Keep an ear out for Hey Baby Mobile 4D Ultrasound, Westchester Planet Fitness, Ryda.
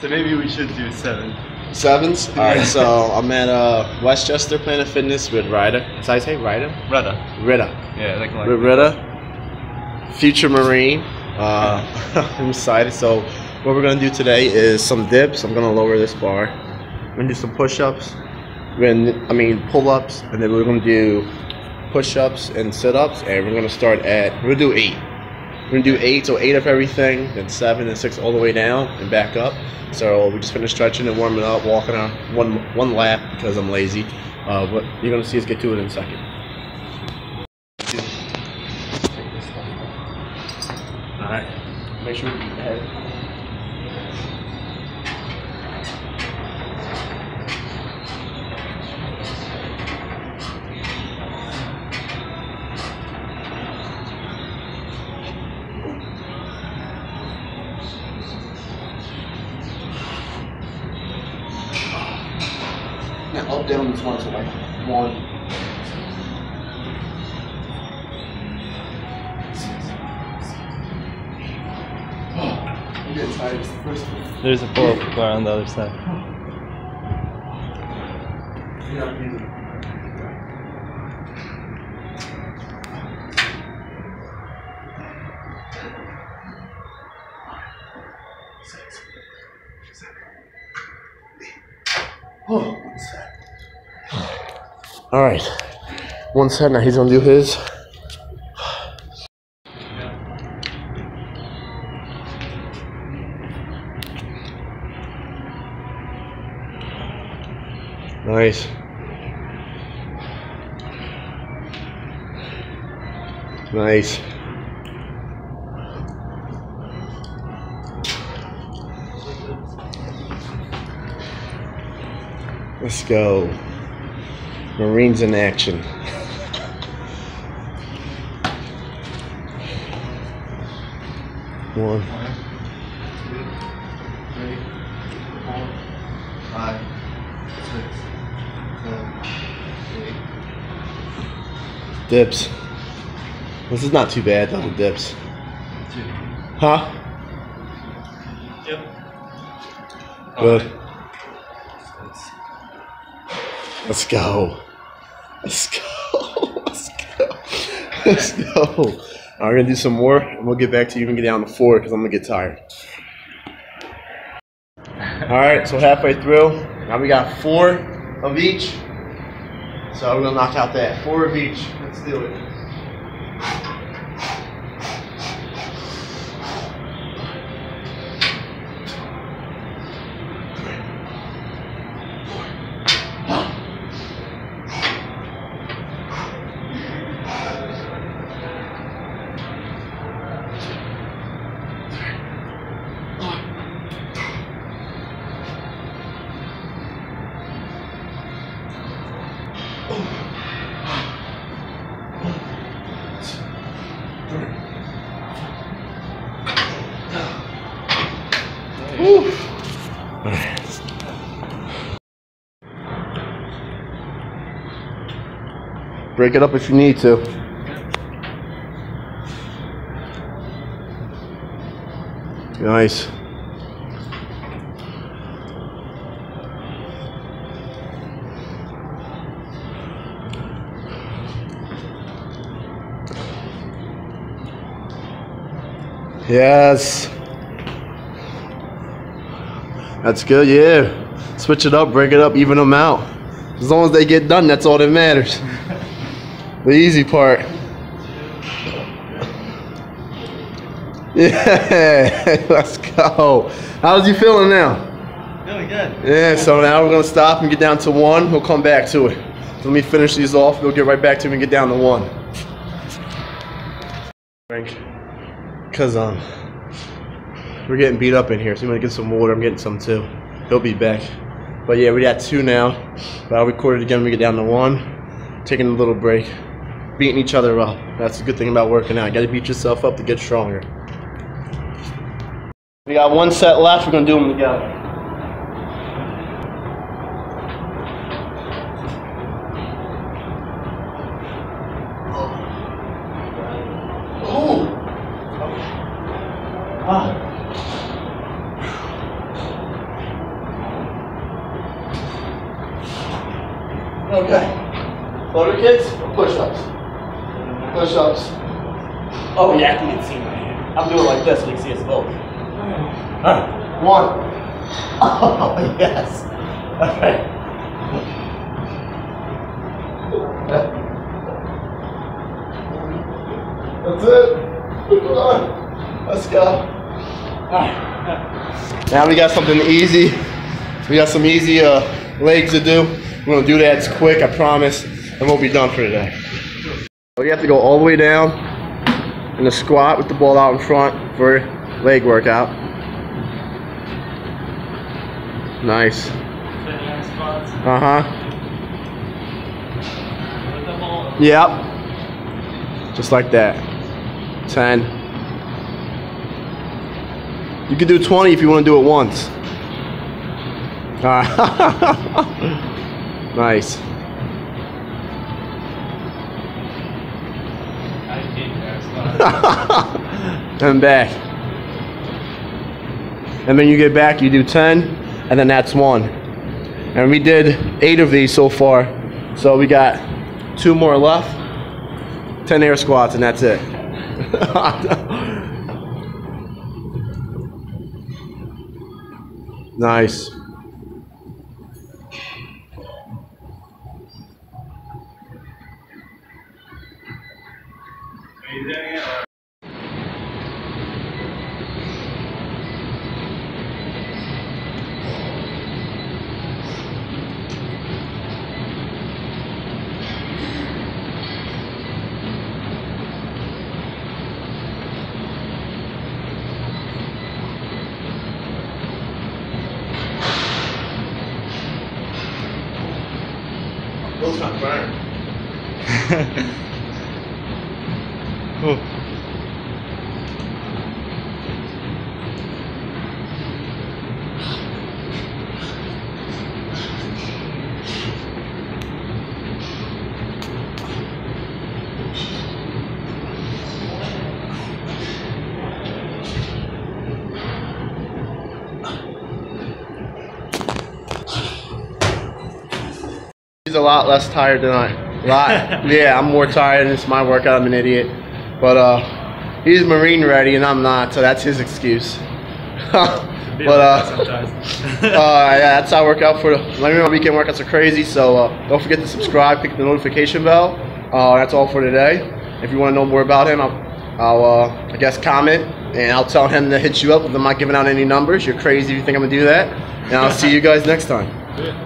So maybe we should do seven. Sevens? Alright, so I'm at Westchester Planet Fitness with Ryda. Did I say Ryda? Ryda. Ryda. Yeah, like with Ryda, future Marine. I'm excited. So what we're going to do today is some dips. I'm going to lower this bar. We're going to do some push-ups. Pull-ups. And then we're going to do push-ups and sit-ups. And we're going to start at, we're going to do 8. We're going to do 8, so 8 of everything, then 7 and 6 all the way down and back up. So we just finished stretching and warming up, walking on one lap because I'm lazy. But you're going to see us get to it in a second. Alright, make sure you keep up, down, this one, so like one. I'm getting tired. It's the first one. There's a pull-up bar on the other side. You're not breathing. Oh, one set. All right, one set now. He's gonna do his. Nice. Nice. Let's go. Marines in action. One. 1, 2, 3, 4, 5, 6, 7, 8. Dips. This is not too bad, double dips. Huh? Yep. Good. Let's go. Let's go. Let's go. Let's go. All right, we're going to do some more, and we'll get back to you and get down to 4 because I'm going to get tired. All right, so halfway through. Now we got 4 of each. So we're going to knock out that 4 of each. Let's do it. Break it up if you need to. Nice. Yes. That's good, yeah. Switch it up, break it up, even them out. As long as they get done, that's all that matters. The easy part. Yeah, let's go. How's you feeling now? Feeling good. Yeah, so now we're gonna stop and get down to 1. We'll come back to it. So let me finish these off. We'll get right back to it and get down to 1. Drink. Cause we're getting beat up in here, so I'm gonna get some water. I'm getting some too. He'll be back. But yeah, we got 2 now. But I'll record it again when we get down to 1. Taking a little break. Beating each other up. That's the good thing about working out. You gotta beat yourself up to get stronger. We got 1 set left, we're gonna do them together. Oh! Okay. Floater kicks or push-ups? Push-ups. Oh, yeah, I can see my hand. I'm doing like this so you can see us both. Alright. One. Oh, yes. Okay. That's it. Come on. Let's go. Alright. Now we got something easy. We got some easy legs to do. We're going to do that. It's quick, I promise, and we'll be done for today. So you have to go all the way down in the squat with the ball out in front for a leg workout. Nice. Uh-huh. Yep. Just like that. 10. You can do 20 if you want to do it once. All right. Nice. And back. And then you get back, you do 10, and then that's one. And we did 8 of these so far. So we got 2 more left, 10 air squats, and that's it. Nice. It's not burn. Cool. A lot less tired than I. A lot. Yeah, I'm more tired. It's my workout. I'm an idiot. But he's Marine ready and I'm not, so that's his excuse. Yeah, that's how I work out for the. Let me know, weekend workouts are crazy. So don't forget to subscribe. Click the notification bell. That's all for today. If you want to know more about him, I guess comment and I'll tell him to hit you up. If I'm not giving out any numbers, you're crazy if you think I'm gonna do that. And I'll see you guys next time. Yeah.